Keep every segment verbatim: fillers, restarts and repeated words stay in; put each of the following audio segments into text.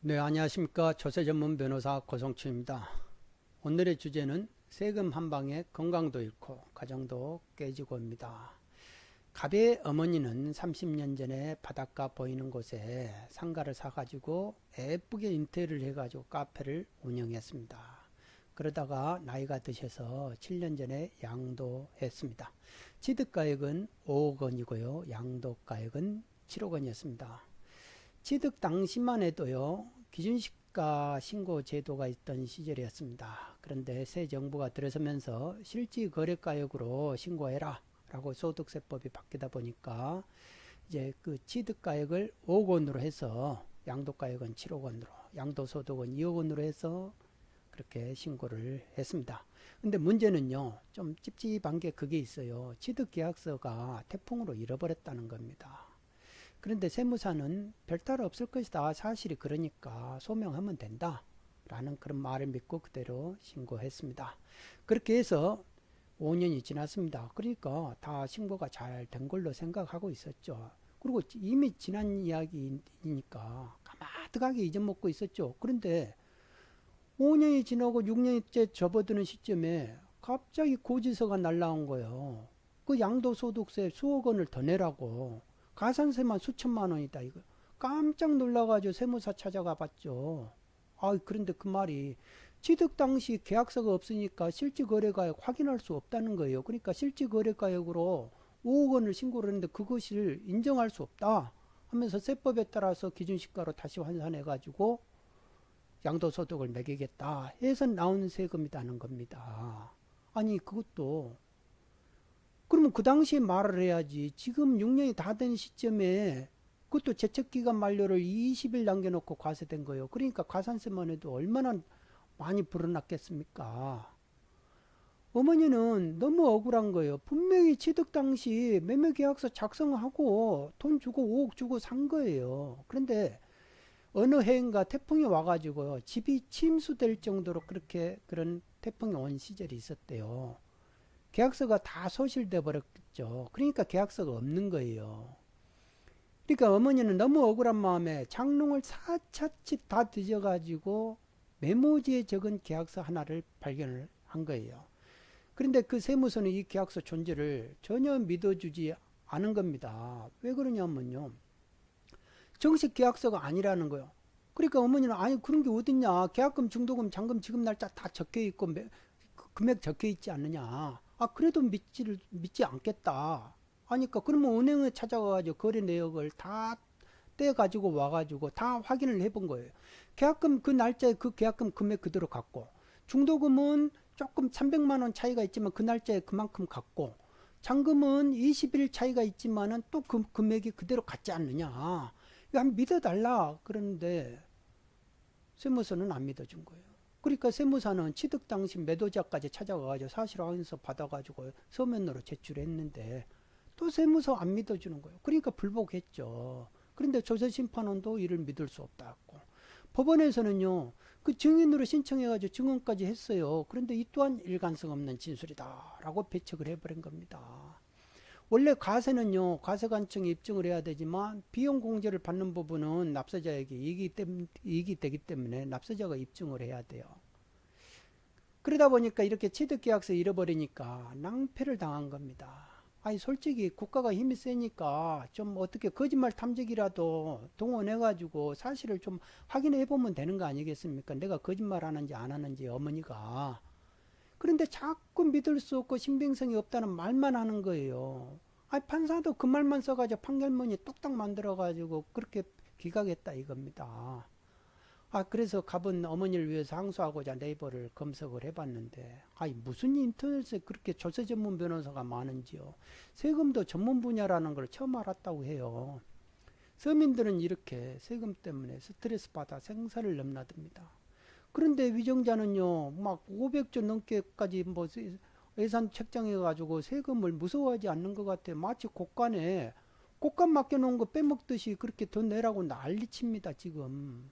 네, 안녕하십니까. 조세전문변호사 고성춘입니다. 오늘의 주제는 세금 한방에 건강도 잃고 가정도 깨지고입니다. 갑의 어머니는 삼십 년 전에 바닷가 보이는 곳에 상가를 사가지고 예쁘게 인테리어를 해가지고 카페를 운영했습니다. 그러다가 나이가 드셔서 칠 년 전에 양도했습니다. 취득가액은 오억 원이고요. 양도가액은 칠억 원이었습니다. 취득 당시만 해도요, 기준시가 신고 제도가 있던 시절이었습니다. 그런데 새 정부가 들어서면서 실지거래가액으로 신고해라 라고 소득세법이 바뀌다 보니까 이제 그 취득가액을 오억 원으로 해서 양도가액은 칠억 원으로, 양도소득은 이억 원으로 해서 그렇게 신고를 했습니다. 근데 문제는요, 좀 찝찝한 게 그게 있어요. 취득계약서가 태풍으로 잃어버렸다는 겁니다. 그런데 세무사는 별탈 없을 것이다, 사실이 그러니까 소명하면 된다 라는 그런 말을 믿고 그대로 신고했습니다. 그렇게 해서 오 년이 지났습니다. 그러니까 다 신고가 잘 된 걸로 생각하고 있었죠. 그리고 이미 지난 이야기이니까 가마득하게 잊어먹고 있었죠. 그런데 오 년이 지나고 육 년째 접어드는 시점에 갑자기 고지서가 날라온 거예요. 그 양도소득세 수억 원을 더 내라고, 가산세만 수천만 원이다. 이거 깜짝 놀라가지고 세무사 찾아가 봤죠. 아, 그런데 그 말이 취득 당시 계약서가 없으니까 실지거래가액 확인할 수 없다는 거예요. 그러니까 실지거래가액으로 오억 원을 신고를 했는데 그것을 인정할 수 없다 하면서 세법에 따라서 기준시가로 다시 환산해가지고 양도소득을 매기겠다 해서 나온 세금이라는 겁니다. 아니, 그것도 그러면 그 당시에 말을 해야지. 지금 육 년이 다 된 시점에, 그것도 제척기간 만료를 이십 일 남겨놓고 과세된 거예요. 그러니까 가산세만 해도 얼마나 많이 불어났겠습니까? 어머니는 너무 억울한 거예요. 분명히 취득 당시 매매계약서 작성하고 돈 주고 오억 주고 산 거예요. 그런데 어느 해인가 태풍이 와가지고요, 집이 침수될 정도로 그렇게 그런 태풍이 온 시절이 있었대요. 계약서가 다 소실돼 버렸죠. 그러니까 계약서가 없는 거예요. 그러니까 어머니는 너무 억울한 마음에 장롱을 사차치 다 뒤져가지고 메모지에 적은 계약서 하나를 발견을 한 거예요. 그런데 그 세무서는 이 계약서 존재를 전혀 믿어주지 않은 겁니다. 왜 그러냐면요, 정식 계약서가 아니라는 거예요. 그러니까 어머니는 아니, 그런 게 어딨냐, 계약금, 중도금, 잔금, 지급 날짜 다 적혀 있고 금액 적혀 있지 않느냐. 아, 그래도 믿지를, 믿지 않겠다 하니까, 그러면 은행에 찾아가가지고 거래 내역을 다 떼가지고 와가지고 다 확인을 해본 거예요. 계약금 그 날짜에 그 계약금 금액 그대로 갖고, 중도금은 조금 삼백만 원 차이가 있지만 그 날짜에 그만큼 갖고, 잔금은 이십 일 차이가 있지만은 또 그 금액이 그대로 같지 않느냐. 이거 한 믿어달라. 그런데 세무서는 안 믿어준 거예요. 그러니까 세무사는 취득 당시 매도자까지 찾아가서 사실 확인서 받아가지고 서면으로 제출했는데 또 세무서 안 믿어주는 거예요. 그러니까 불복했죠. 그런데 조세심판원도 이를 믿을 수 없다고. 법원에서는요, 그 증인으로 신청해가지고 증언까지 했어요. 그런데 이 또한 일관성 없는 진술이다라고 배척을 해버린 겁니다. 원래 가세는요, 가세관청이 입증을 해야 되지만 비용 공제를 받는 부분은 납세자에게 이익이, 땜, 이익이 되기 때문에 납세자가 입증을 해야 돼요. 그러다 보니까 이렇게 취득계약서 잃어버리니까 낭패를 당한 겁니다. 아니, 솔직히 국가가 힘이 세니까 좀 어떻게 거짓말 탐지기라도 동원해가지고 사실을 좀 확인해 보면 되는 거 아니겠습니까? 내가 거짓말 하는지 안 하는지 어머니가. 그런데 자꾸 믿을 수 없고 신빙성이 없다는 말만 하는 거예요. 아니, 판사도 그 말만 써가지고 판결문이 뚝딱 만들어가지고 그렇게 기각했다 이겁니다. 아, 그래서 갑은 어머니를 위해서 항소하고자 네이버를 검색을 해봤는데, 아니, 무슨 인터넷에 그렇게 조세 전문 변호사가 많은지요. 세금도 전문 분야라는 걸 처음 알았다고 해요. 서민들은 이렇게 세금 때문에 스트레스 받아 생사를 넘나듭니다. 그런데 위정자는요, 막 오백조 넘게까지 뭐 예산 책정해가지고 세금을 무서워하지 않는 것 같아요. 마치 곳간에 곳간 맡겨놓은 거 빼먹듯이 그렇게 돈 내라고 난리칩니다, 지금.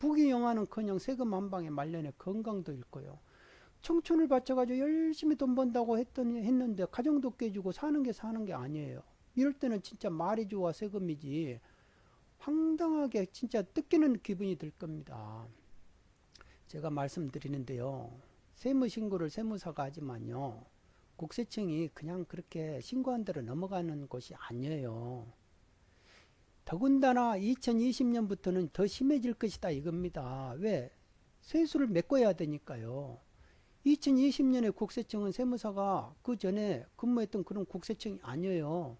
부귀 영화는커녕 세금 한 방에 말년에 건강도 잃고요. 청춘을 바쳐가지고 열심히 돈 번다고 했더니 했는데 가정도 깨지고 사는 게 사는 게 아니에요. 이럴 때는 진짜 말이 좋아 세금이지. 황당하게 진짜 뜯기는 기분이 들 겁니다. 제가 말씀드리는데요, 세무신고를 세무사가 하지만요, 국세청이 그냥 그렇게 신고한 대로 넘어가는 곳이 아니에요. 더군다나 이천이십 년부터는 더 심해질 것이다 이겁니다. 왜? 세수를 메꿔야 되니까요. 이천이십 년에 국세청은 세무사가 그 전에 근무했던 그런 국세청이 아니에요.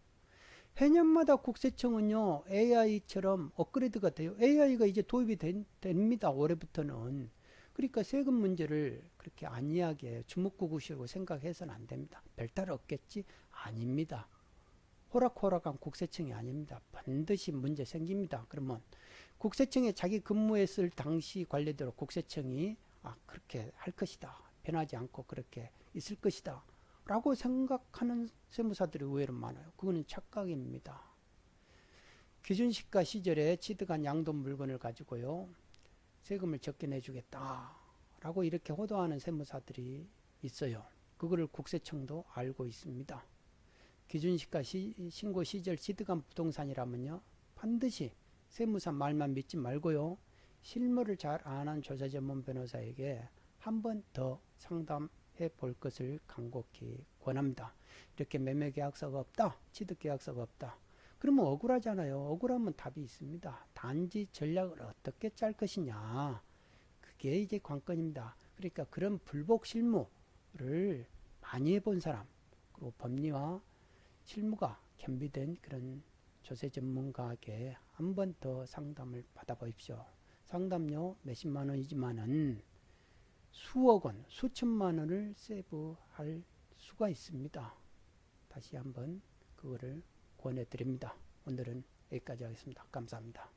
해년마다 국세청은요, 에이아이처럼 업그레이드가 돼요. 에이아이가 이제 도입이 된, 됩니다. 올해부터는. 그러니까 세금 문제를 그렇게 안이하게 주먹구구시라고 생각해서는 안 됩니다. 별탈 없겠지? 아닙니다. 호락호락한 국세청이 아닙니다. 반드시 문제 생깁니다. 그러면 국세청에 자기 근무했을 당시 관례대로 국세청이 아, 그렇게 할 것이다. 변하지 않고 그렇게 있을 것이다. 라고 생각하는 세무사들이 의외로 많아요. 그거는 착각입니다. 기준시가 시절에 취득한 양돈 물건을 가지고요, 세금을 적게 내주겠다 라고 이렇게 호도하는 세무사들이 있어요. 그거를 국세청도 알고 있습니다. 기준시가 시, 신고 시절 취득한 부동산이라면요, 반드시 세무사 말만 믿지 말고요, 실무를 잘 아는 조사 전문 변호사에게 한 번 더 상담 해볼 것을 간곡히 권합니다. 이렇게 매매계약서가 없다, 취득계약서가 없다, 그러면 억울하잖아요. 억울하면 답이 있습니다. 단지 전략을 어떻게 짤 것이냐, 그게 이제 관건입니다. 그러니까 그런 불복 실무를 많이 해본 사람, 그리고 법리와 실무가 겸비된 그런 조세 전문가에게 한 번 더 상담을 받아보십시오. 상담료 몇십만 원이지만은 수억 원, 수천만 원을 세부할 수가 있습니다. 다시 한번 그거를 권해드립니다. 오늘은 여기까지 하겠습니다. 감사합니다.